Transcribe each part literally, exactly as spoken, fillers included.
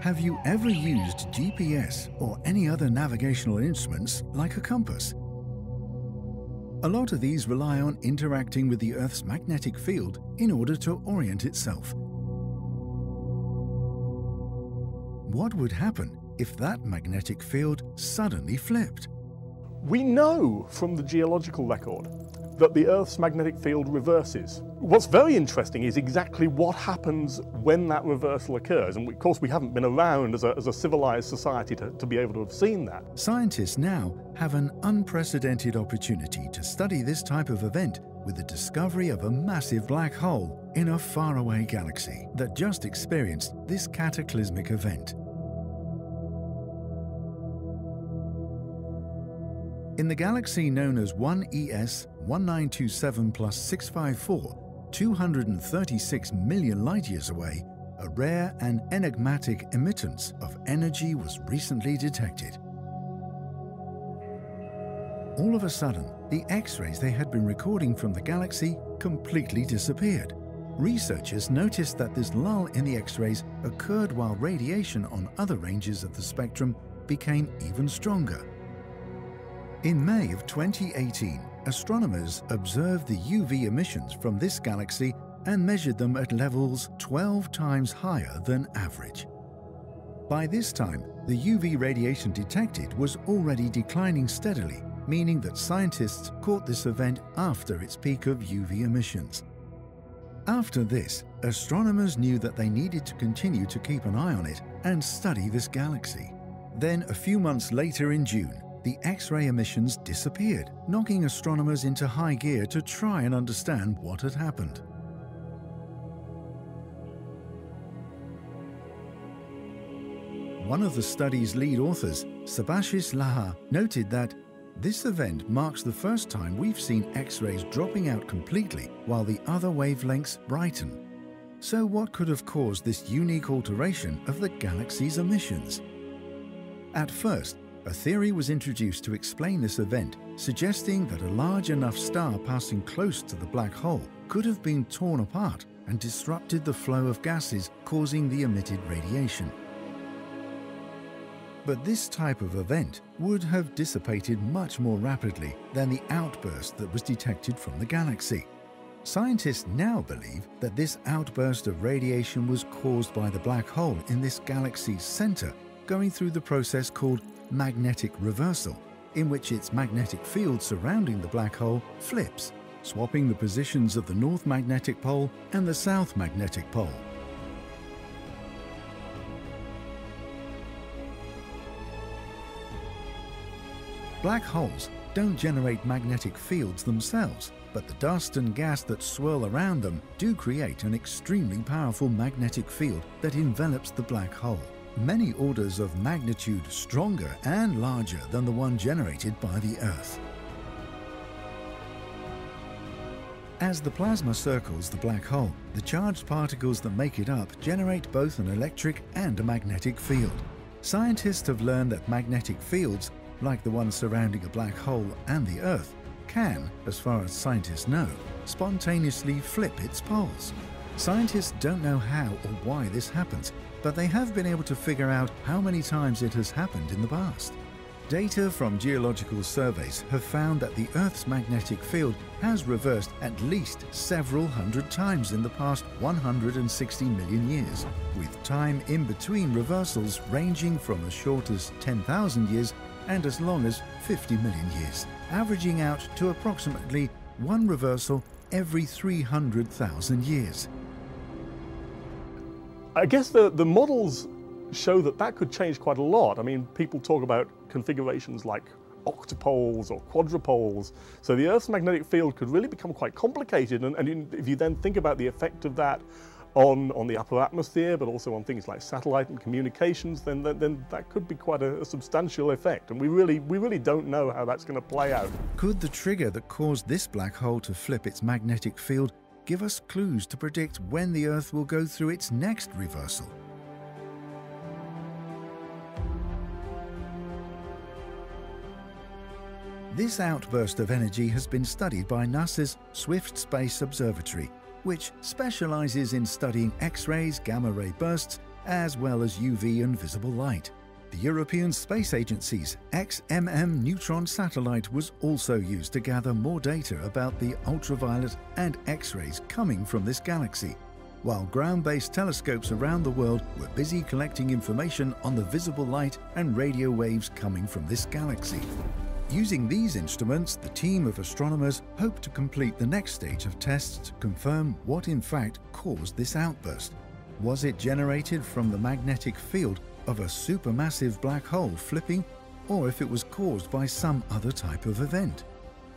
Have you ever used G P S or any other navigational instruments like a compass? A lot of these rely on interacting with the Earth's magnetic field in order to orient itself. What would happen if that magnetic field suddenly flipped? We know from the geological record that the Earth's magnetic field reverses. What's very interesting is exactly what happens when that reversal occurs, and of course we haven't been around as a, as a civilized society to, to be able to have seen that. Scientists now have an unprecedented opportunity to study this type of event with the discovery of a massive black hole in a faraway galaxy that just experienced this cataclysmic event. In the galaxy known as one E S nineteen twenty-seven plus six fifty-four, two hundred thirty-six million light-years away, a rare and enigmatic emittance of energy was recently detected. All of a sudden, the X-rays they had been recording from the galaxy completely disappeared. Researchers noticed that this lull in the X-rays occurred while radiation on other ranges of the spectrum became even stronger. In May of twenty eighteen, astronomers observed the U V emissions from this galaxy and measured them at levels twelve times higher than average. By this time, the U V radiation detected was already declining steadily, meaning that scientists caught this event after its peak of U V emissions. After this, astronomers knew that they needed to continue to keep an eye on it and study this galaxy. Then, a few months later in June, the X-ray emissions disappeared, knocking astronomers into high gear to try and understand what had happened. One of the study's lead authors, Sebastian Laha, noted that this event marks the first time we've seen X-rays dropping out completely while the other wavelengths brighten. So what could have caused this unique alteration of the galaxy's emissions? At first, a theory was introduced to explain this event, suggesting that a large enough star passing close to the black hole could have been torn apart and disrupted the flow of gases causing the emitted radiation. But this type of event would have dissipated much more rapidly than the outburst that was detected from the galaxy. Scientists now believe that this outburst of radiation was caused by the black hole in this galaxy's center going through the process called magnetic reversal, in which its magnetic field surrounding the black hole flips, swapping the positions of the north magnetic pole and the south magnetic pole. Black holes don't generate magnetic fields themselves, but the dust and gas that swirl around them do create an extremely powerful magnetic field that envelops the black hole, many orders of magnitude stronger and larger than the one generated by the Earth. As the plasma circles the black hole, the charged particles that make it up generate both an electric and a magnetic field. Scientists have learned that magnetic fields, like the ones surrounding a black hole and the Earth, can, as far as scientists know, spontaneously flip its poles. Scientists don't know how or why this happens, but they have been able to figure out how many times it has happened in the past. Data from geological surveys have found that the Earth's magnetic field has reversed at least several hundred times in the past one hundred sixty million years, with time in between reversals ranging from as short as ten thousand years and as long as fifty million years, averaging out to approximately one reversal every three hundred thousand years. I guess the, the models show that that could change quite a lot. I mean, people talk about configurations like octopoles or quadrupoles. So the Earth's magnetic field could really become quite complicated. And, and if you then think about the effect of that on, on the upper atmosphere, but also on things like satellite and communications, then, then, then that could be quite a, a substantial effect. And we really, we really don't know how that's going to play out. Could the trigger that caused this black hole to flip its magnetic field give us clues to predict when the Earth will go through its next reversal? This outburst of energy has been studied by NASA's Swift Space Observatory, which specializes in studying X-rays, gamma-ray bursts, as well as U V and visible light. The European Space Agency's X M M Newton satellite was also used to gather more data about the ultraviolet and X-rays coming from this galaxy, while ground-based telescopes around the world were busy collecting information on the visible light and radio waves coming from this galaxy. Using these instruments, the team of astronomers hope to complete the next stage of tests to confirm what in fact caused this outburst. Was it generated from the magnetic field of a supermassive black hole flipping, or if it was caused by some other type of event?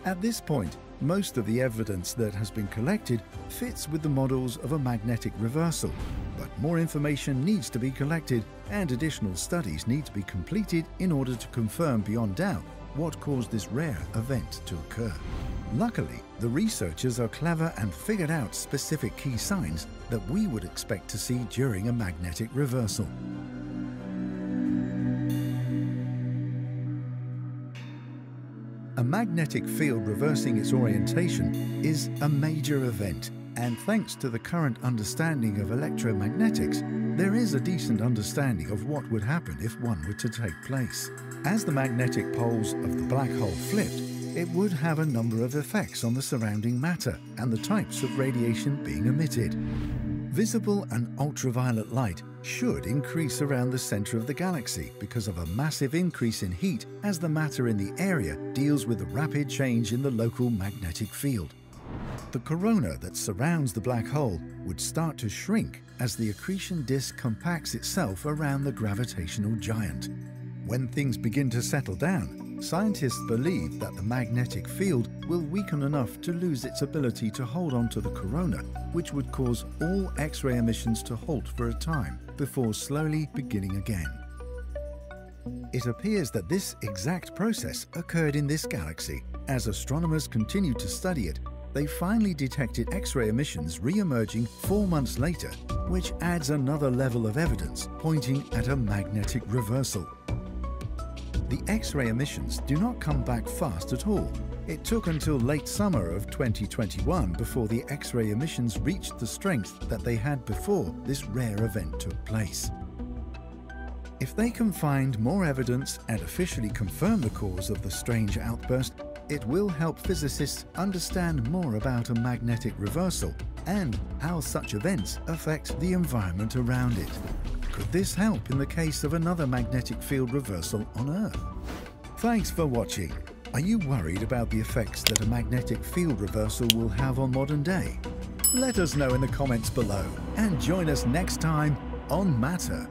At this point, most of the evidence that has been collected fits with the models of a magnetic reversal, but more information needs to be collected and additional studies need to be completed in order to confirm beyond doubt what caused this rare event to occur. Luckily, the researchers are clever and figured out specific key signs that we would expect to see during a magnetic reversal. A magnetic field reversing its orientation is a major event, and thanks to the current understanding of electromagnetics, there is a decent understanding of what would happen if one were to take place. As the magnetic poles of the black hole flipped, it would have a number of effects on the surrounding matter and the types of radiation being emitted. Visible and ultraviolet light should increase around the center of the galaxy because of a massive increase in heat as the matter in the area deals with the rapid change in the local magnetic field. The corona that surrounds the black hole would start to shrink as the accretion disk compacts itself around the gravitational giant. When things begin to settle down, scientists believe that the magnetic field will weaken enough to lose its ability to hold on to the corona, which would cause all X-ray emissions to halt for a time before slowly beginning again. It appears that this exact process occurred in this galaxy. As astronomers continued to study it, they finally detected X-ray emissions re-emerging four months later, which adds another level of evidence pointing at a magnetic reversal. The X-ray emissions do not come back fast at all. It took until late summer of twenty twenty-one before the X-ray emissions reached the strength that they had before this rare event took place. If they can find more evidence and officially confirm the cause of the strange outburst, it will help physicists understand more about a magnetic reversal and how such events affect the environment around it. Could this help in the case of another magnetic field reversal on Earth? Thanks for watching. Are you worried about the effects that a magnetic field reversal will have on modern day? Let us know in the comments below and join us next time on Matter.